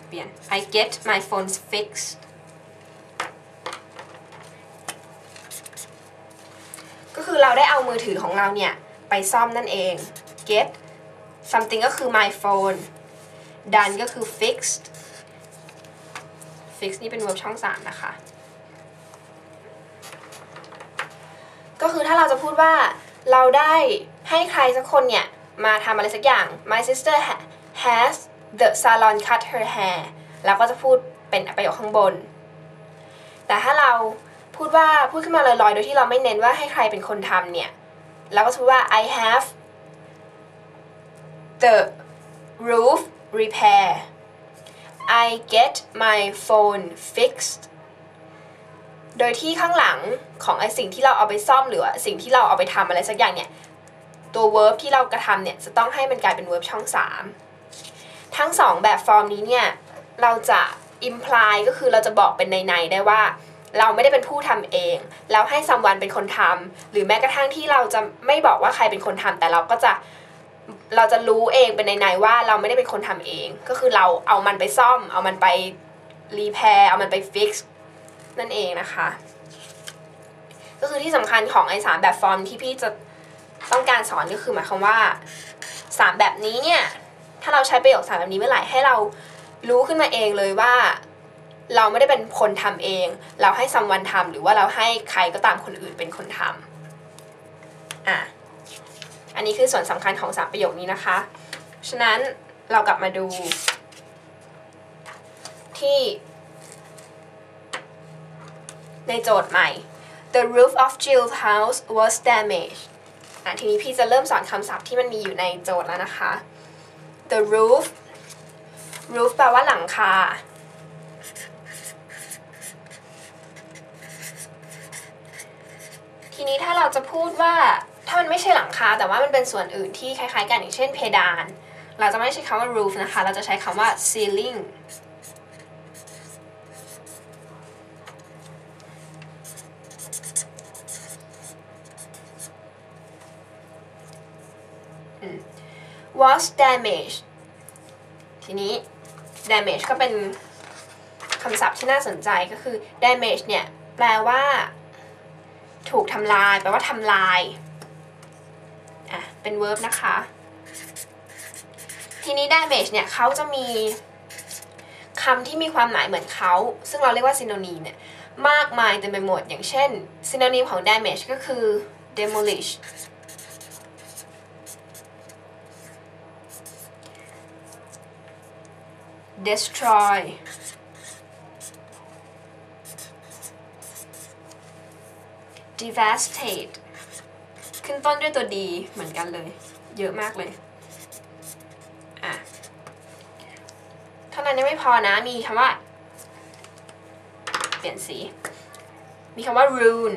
ปลี่ยน I get my phone fixedเราได้เอามือถือของเราเนี่ยไปซ่อมนั่นเอง get something ก็คือ my phone done ก็คือ fixed fix นี่เป็น verb ช่อง 3 นะคะก็คือถ้าเราจะพูดว่าเราได้ให้ใครสักคนเนี่ยมาทำอะไรสักอย่าง my sister has the salon cut her hair เราก็จะพูดเป็นประโยคข้างบนแต่ถ้าเราพูดขึ้นมาลอยๆโดยที่เราไม่เน้นว่าให้ใครเป็นคนทำเนี่ยเราก็จะพูดว่า I have the roof repair I get my phone fixed โดยที่ข้างหลังของไอสิ่งที่เราเอาไปซ่อมหรือสิ่งที่เราเอาไปทำอะไรสักอย่างเนี่ยตัว verb ที่เรากระทำเนี่ยจะต้องให้มันกลายเป็น verb ช่อง 3 ทั้งสองแบบฟอร์มนี้เนี่ยเราจะ imply ก็คือเราจะบอกเป็นในๆได้ว่าเราไม่ได้เป็นผู้ทำเองเราให้ someone เป็นคนทำหรือแม้กระทั่งที่เราจะไม่บอกว่าใครเป็นคนทำแต่เราจะรู้เองเป็นในๆว่าเราไม่ได้เป็นคนทำเองก็คือเราเอามันไปซ่อมเอามันไป repair เอามันไป fix นั่นเองนะคะก็คือที่สำคัญของไอ้3แบบฟอร์มที่พี่จะต้องการสอนก็คือหมายความว่า3แบบนี้เนี่ยถ้าเราใช้ประโยค3แบบนี้เมื่อไหร่ให้เรารู้ขึ้นมาเองเลยว่าเราไม่ได้เป็นคนทำเองเราให้ someone ทำหรือว่าเราให้ใครก็ตามคนอื่นเป็นคนทำอันนี้คือส่วนสำคัญของ3ประโยคนี้นะคะฉะนั้น เรากลับมาดูที่ในโจทย์ใหม่ The roof of Jill's house was damaged ทีนี้พี่จะเริ่มสอนคำศัพท์ที่มันมีอยู่ในโจทย์แล้วนะคะ The roof roof แปลว่าหลังคา ทีนี้ถ้าเราจะพูดว่าถ้ามันไม่ใช่หลังคาแต่ว่ามันเป็นส่วนอื่นที่คล้ายๆกันอย่างเช่นเพดานเราจะไม่ใช้คำว่า roof นะคะเราจะใช้คำว่า ceiling was damaged ทีนี้ damage ก็เป็นคำศัพท์ที่น่าสนใจก็คือ damage เนี่ยแปลว่าถูกทำลายแปลว่าทำลายเป็น verb นะคะทีนี้ damage เนี่ยเขาจะมีคำที่มีความหมายเหมือนเขาซึ่งเราเรียกว่า synonym เนี่ยมากมายเต็มไปหมดอย่างเช่น synonym ของ damage ก็คือ demolish destroy devastate ขึ้นต้นด้วยตัว D เหมือนกันเลยเยอะมากเลยเท่านั้นยังไม่พอนะมีคำว่าเปลี่ยนสีมีคำว่า ruin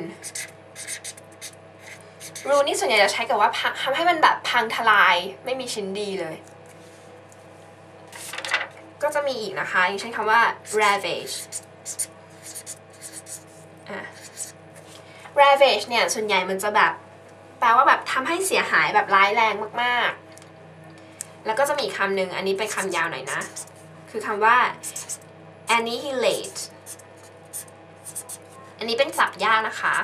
ruin นี่ส่วนใหญ่จะใช้กับว่าทำให้มันแบบพังทลายไม่มีชิ้นดีเลยก็จะมีอีกนะคะอย่างเช่นคำว่า ravage ravage เนี่ยส่วนใหญ่มันจะแบบแปลว่าแบบทำให้เสียหายแบบร้ายแรงมากๆแล้วก็จะมีคำหนึ่งอันนี้เป็นคำยาวหน่อยนะคือคำว่า annihilate อันนี้เป็นศัพท์ยากนะคะ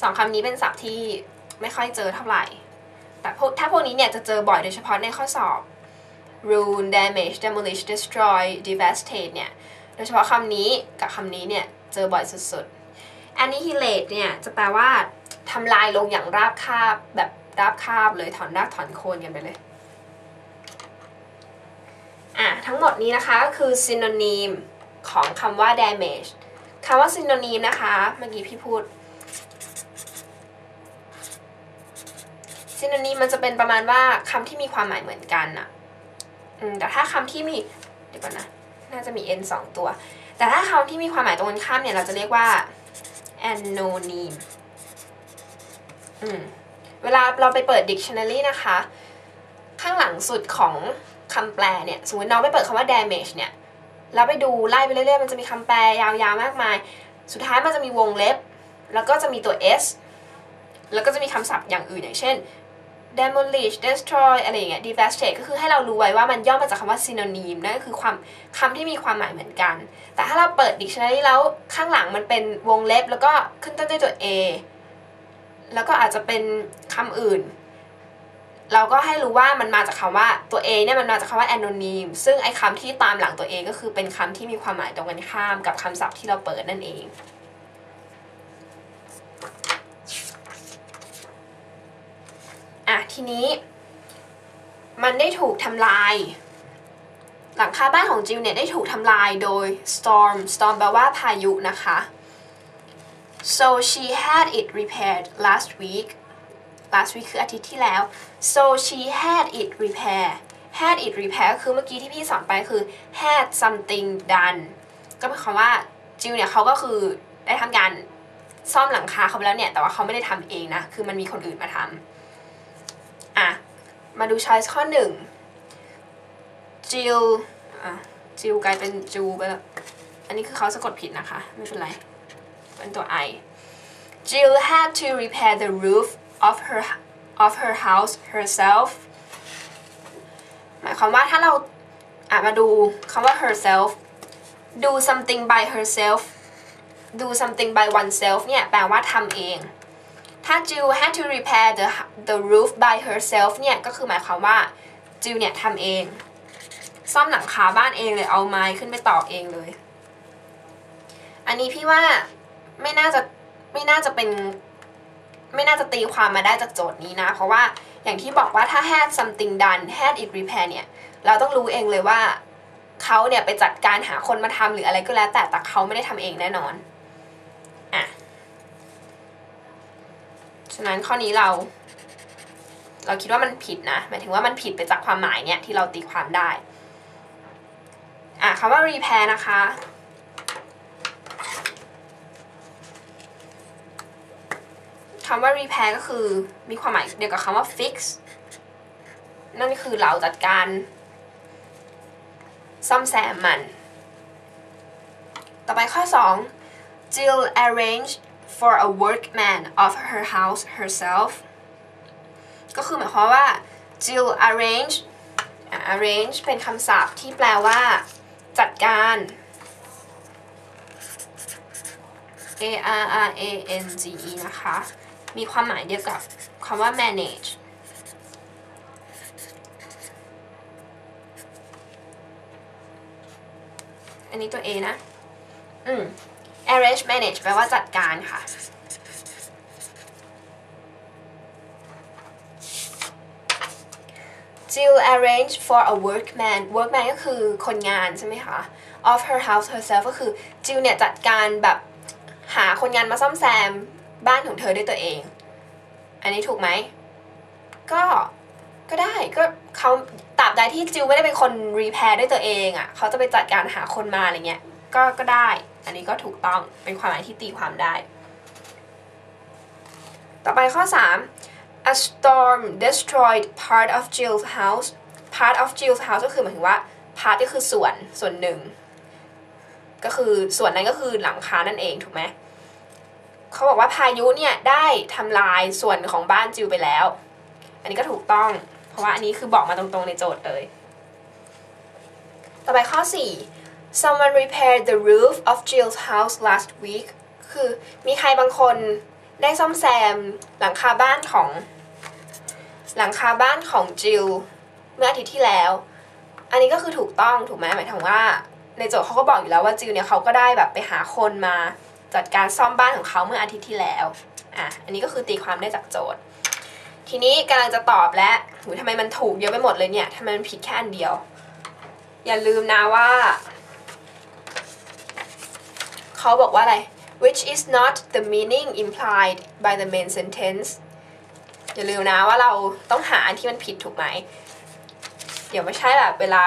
สองคำนี้เป็นศัพท์ที่ไม่ค่อยเจอเท่าไหร่แต่ถ้าพวกนี้เนี่ยจะเจอบ่อยโดยเฉพาะในข้อสอบruin damage demolish destroy devastate เนี่ยโดยเฉพาะคำนี้กับคำนี้เนี่ยเจอบ่อยสุดๆ annihilate เนี่ยจะแปลว่าทำลายลงอย่างราบคาบแบบราบคาบเลยถอนรากถอนโคนกันไปเลยทั้งหมดนี้นะคะก็คือ synonym ของคำว่า damage คำว่า synonym นะคะเมื่อกี้พี่พูด synonym มันจะเป็นประมาณว่าคำที่มีความหมายเหมือนกันอะแต่ถ้าคำที่มีเดี๋ยวก่อนนะน่าจะมี n 2 ตัวแต่ถ้าคำที่มีความหมายตรงกันข้ามเนี่ยเราจะเรียกว่า anonym เวลาเราไปเปิด dictionary นะคะข้างหลังสุดของคำแปลเนี่ยสมมติน้องไปเปิดคำว่า damage เนี่ยเราไปดูไล่ไปเรื่อยๆมันจะมีคำแปลยาวๆมากมายสุดท้ายมันจะมีวงเล็บแล้วก็จะมีตัว s แล้วก็จะมีคำศัพท์อย่างอื่นอย่างเช่นdemolish destroy อะไรอย่างเงี้ย devastate ก็คือให้เรารู้ไว้ว่ามันย่อมาจากคำว่า synonym นั่นก็คือคำที่มีความหมายเหมือนกันแต่ถ้าเราเปิด dictionary แล้วข้างหลังมันเป็นวงเล็บแล้วก็ขึ้นต้นด้วยตัว a แล้วก็อาจจะเป็นคำอื่นเราก็ให้รู้ว่ามันมาจากคำว่าตัว a เนี่ยมันมาจากคำว่า anonym ซึ่งไอ้คำที่ตามหลังตัว a ก็คือเป็นคำที่มีความหมายตรงกันข้ามกับคำศัพท์ที่เราเปิดนั่นเองทีนี้มันได้ถูกทำลายหลังคาบ้านของจิลเนี่ยได้ถูกทำลายโดย storm แปลว่าพายุนะคะ so she had it repaired last week คืออาทิตย์ที่แล้ว so she had it repairedคือเมื่อกี้ที่พี่สอนไปคือ had something done ก็หมายความว่าจิลเนี่ยเขาก็คือได้ทำการซ่อมหลังคาเขาแล้วเนี่ยแต่ว่าเขาไม่ได้ทำเองนะคือมันมีคนอื่นมาทำมาดู choice ข้อ 1 Jill กลายเป็น Jill ไปแล้วอันนี้คือเขาสะกดผิดนะคะไม่เป็นไรเป็นตัว I Jill had to repair the roof of her house herself หมายความว่าถ้าเรามาดูคำว่า herself do something by herself do something by oneself เนี่ยแปลว่าทำเองถ้า Jill had to repair the roof by herself เนี่ยก็คือหมายความว่า Jill เนี่ยทำเองซ่อมหลังคาบ้านเองเลยเอาไม้ขึ้นไปตอกเองเลยอันนี้พี่ว่าไม่น่าจะตีความมาได้จากโจทย์นี้นะเพราะว่า อย่างที่บอกว่าถ้า had something done had it repair เนี่ยเราต้องรู้เองเลยว่าเขาเนี่ยไปจัดการหาคนมาทำหรืออะไรก็แล้วแต่เขาไม่ได้ทำเองแน่นอนอ่ะฉะนั้นข้อนี้เราคิดว่ามันผิดนะหมายถึงว่ามันผิดไปจากความหมายเนี่ยที่เราตีความได้อ่ะคำว่า repair นะคะคำว่า repair ก็คือมีความหมายเดียวกับคำว่า fix นั่นคือเราจัดการซ่อมแซมมันต่อไปข้อ 2 Jill arranged for a workman of her house herself ก็คือหมายความว่า Jill arrange arrange เป็นคำศัพท์ที่แปลว่าจัดการ arrange นะคะมีความหมายเดียวกับคำว่า manageอันนี้ตัว A นะarrange manage แปลว่าจัดการค่ะJill arrange for a workman workman ก็คือคนงานใช่ไหมคะ of her house herself ก็คือ Jill เนี่ยจัดการแบบหาคนงานมาซ่อมแซมบ้านของเธอด้วยตัวเองอันนี้ถูกไหมก็ได้ก็เขาตราบใดที่จิลไม่ได้เป็นคนรีแพร์ด้วยตัวเองอ่ะเขาจะไปจัดการหาคนมาอะไรเงี้ยก็ได้อันนี้ก็ถูกต้องเป็นความหมายที่ตีความได้ต่อไปข้อ 3 a storm destroyed part of Jill's house part of Jill's house ก็คือหมายถึงว่า part ก็คือส่วนหนึ่งก็คือส่วนนั้นก็คือหลังคานั่นเองถูกไหมเขาบอกว่าพายุเนี่ยได้ทำลายส่วนของบ้านจิลไปแล้วอันนี้ก็ถูกต้องเพราะว่าอันนี้คือบอกมาตรงๆในโจทย์เลยต่อไปข้อ 4 someone repaired the roof of Jill's house last week คือมีใครบางคนได้ซ่อมแซมหลังคาบ้านของจิลเมื่ออาทิตย์ที่แล้วอันนี้ก็คือถูกต้องถูกไหมหมายถึงว่าในโจทย์เขาก็บอกอยู่แล้วว่าจิลเนี่ยเขาก็ได้แบบไปหาคนมาจัดการซ่อมบ้านของเขาเมื่ออาทิตย์ที่แล้วอันนี้ก็คือตีความได้จากโจทย์ทีนี้กำลังจะตอบแล้วทำไมมันถูกเยอะไปหมดเลยเนี่ยทำไมมันผิดแค่อันเดียวอย่าลืมนะว่าเขาบอกว่าอะไร which is not the meaning implied by the main sentence อย่าลืมนะว่าเราต้องหาอันที่มันผิดถูกไหมเดี๋ยวไม่ใช่แบบเวลา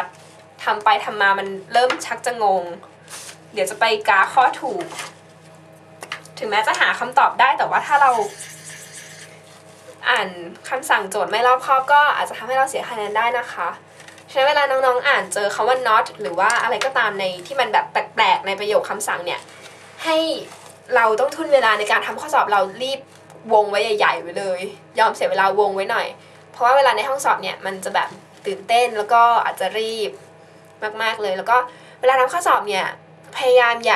ทำไปทำมามันเริ่มชักจะงงเดี๋ยวจะไปกาข้อถูกถึงแม้จะหาคำตอบได้แต่ว่าถ้าเราอ่านคำสั่งโจทย์ไม่รอบคอบก็อาจจะทำให้เราเสียคะแนนได้นะคะฉะนั้นเวลาน้องๆอ่านเจอคำว่า not หรือว่าอะไรก็ตามในที่มันแบบแปลกๆในประโยคคำสั่งเนี่ยให้เราต้องทุ่นเวลาในการทำข้อสอบเรารีบวงไว้ใหญ่ๆไว้เลยยอมเสียเวลาวงไว้หน่อยเพราะว่าเวลาในห้องสอบเนี่ยมันจะแบบตื่นเต้นแล้วก็อาจจะรีบมากๆเลยแล้วก็เวลาทำข้อสอบเนี่ยพยายามอ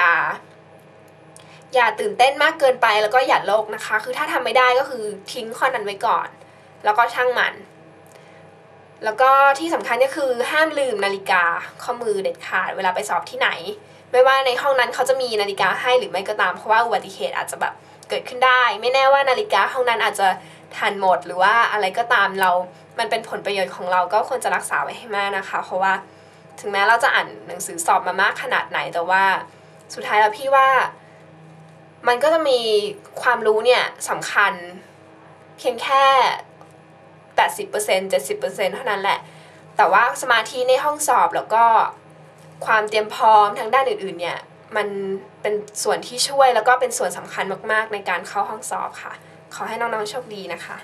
ย่าตื่นเต้นมากเกินไปแล้วก็อย่าโลภนะคะคือถ้าทำไม่ได้ก็คือทิ้งข้อนั้นไว้ก่อนแล้วก็ช่างมันแล้วก็ที่สำคัญก็คือห้ามลืมนาฬิกาข้อมือเด็ดขาดเวลาไปสอบที่ไหนไม่ว่าในห้องนั้นเขาจะมีนาฬิกาให้หรือไม่ก็ตามเพราะว่าอุบัติเหตุอาจจะแบบเกิดขึ้นได้ไม่แน่ว่านาฬิกาห้องนั้นอาจจะทันหมดหรือว่าอะไรก็ตามเรามันเป็นผลประโยชน์ของเราก็ควรจะรักษาไว้ให้มากนะคะเพราะว่าถึงแม้เราจะอ่านหนังสือสอบมามากขนาดไหนแต่ว่าสุดท้ายแล้วพี่ว่ามันก็จะมีความรู้เนี่ยสำคัญเพียงแค่ 80% 70% เท่านั้นแหละแต่ว่าสมาธิในห้องสอบแล้วก็ความเตรียมพร้อมทางด้านอื่นๆเนี่ยมันเป็นส่วนที่ช่วยแล้วก็เป็นส่วนสำคัญมากๆในการเข้าห้องสอบค่ะขอให้น้องๆโชคดีนะคะ